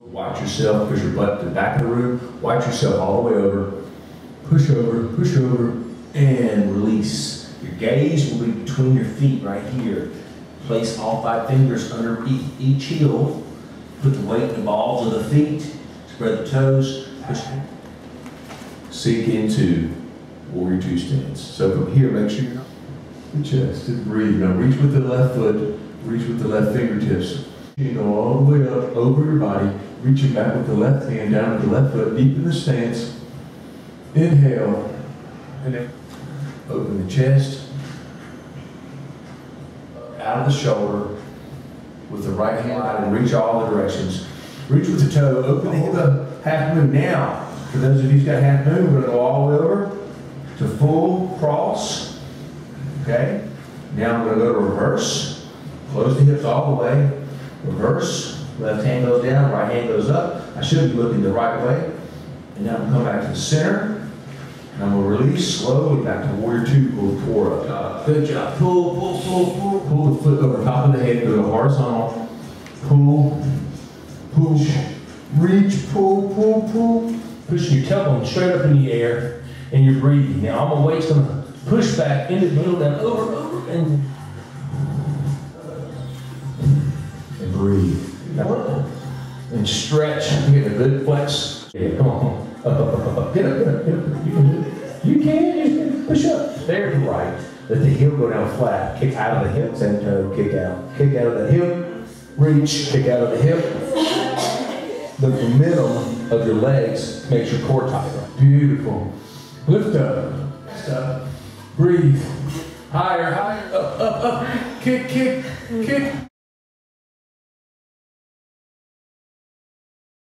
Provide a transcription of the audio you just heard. Watch yourself, push your butt to the back of the room, watch yourself all the way over, push over, push over, and release. Your gaze will be between your feet right here. Place all five fingers under each heel, put the weight in the balls of the feet, spread the toes, push. Sink into Warrior Two stance. So from here, make sure you're not the chest and breathe. Now reach with the left foot, reach with the left fingertips. You know, all the way up over your body, reaching back with the left hand, down with the left foot, deep in the stance. Inhale, and then open the chest, out of the shoulder, with the right hand out and reach all the directions. Reach with the toe, open the hip up, half moon. Now, for those of you who've got half moon, we're going to go all the way over to full cross, okay? Now we're going to go to reverse, close the hips all the way. Reverse, left hand goes down, right hand goes up. I should be looking the right way. And now I'm going back to the center. And I'm going to release slowly back to Warrior Two, pull the core up. Good job. Pull, pull, pull, pull. Pull the foot over top of the head, go to horizontal. Pull, push, reach, pull, pull, pull. Pushing your tailbone straight up in the air and you're breathing. Now all my weight's going to push back into the middle, down, over, over, and breathe. And stretch. Get a good flex. Yeah, come on. Up, up, up, up. Get up, get up, get up. You can do it. You can. Push up. There to right. Let the heel go down flat. Kick out of the hip. Same toe. Kick out. Kick out of the hip. Reach. Kick out of the hip. Look the middle of your legs makes your core tighter. Beautiful. Lift up. Lift up. Breathe. Higher, higher. Up, up, up. Kick, kick, kick.